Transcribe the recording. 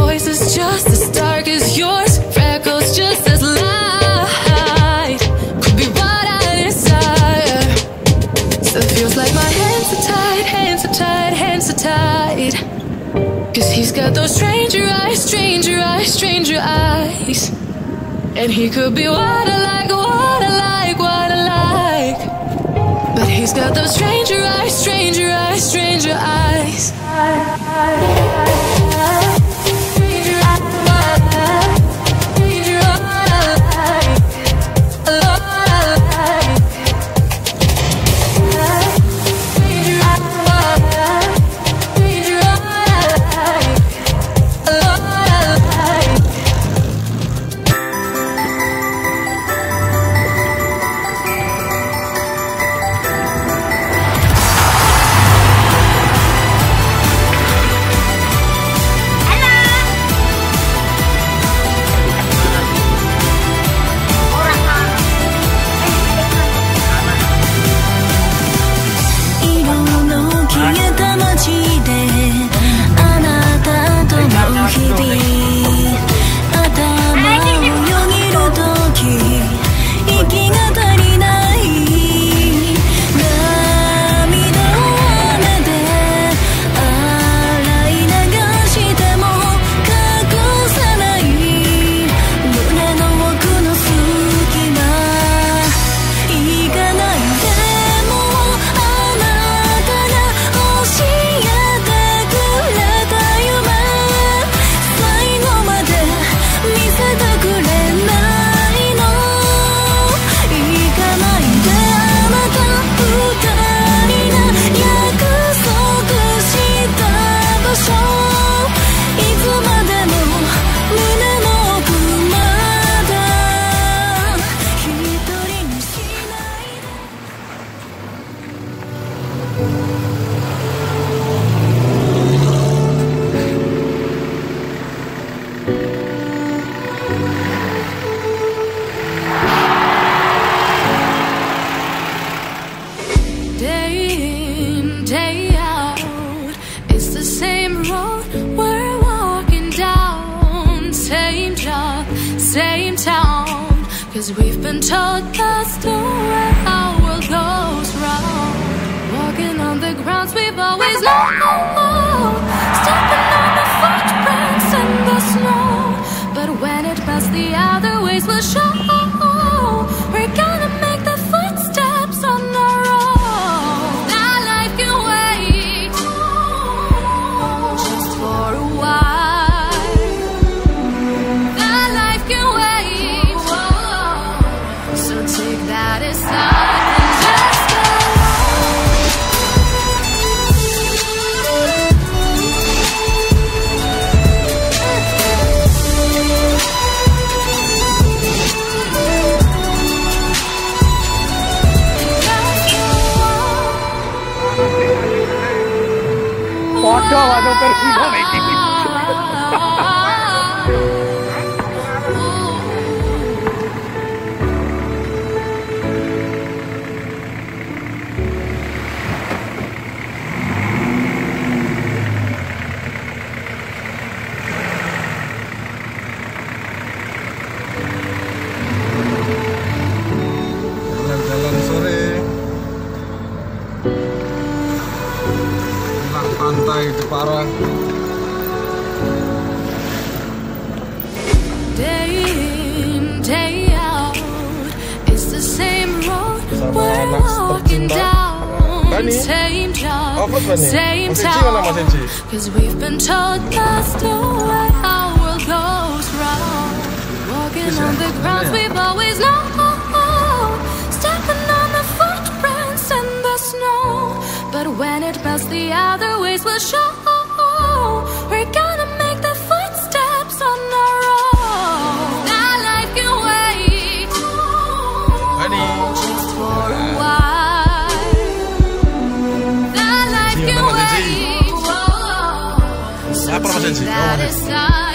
voice is just as dark as yours, freckles just as light. Could be what I desire. So feels like my hands are tied, hands are tied, hands are tied. Cause he's got those stranger eyes, stranger eyes, stranger eyes. And he could be what I like, what I like, what I like. But he's got those stranger eyes, stranger eyes, stranger eyes. Cause we've been told the story how world goes round. Walking on the grounds we've always known, stepping on the footprints in the snow. But when it melts, the other ways will show. We're gonna make the footsteps on our own. Our life can wait just for a while. क्या वादों पर सीधा नहीं itu parah. Day in, day out, it's the same road we're walking down. Same job, same town. Cause we've been told the story how world goes round. Walking on the grounds we've always known, stepping on the footprints in the snow. But when it melts, the other ways will show. We're gonna make the footsteps on our own. Our life can wait just for a while. Our life can wait. So take that aside.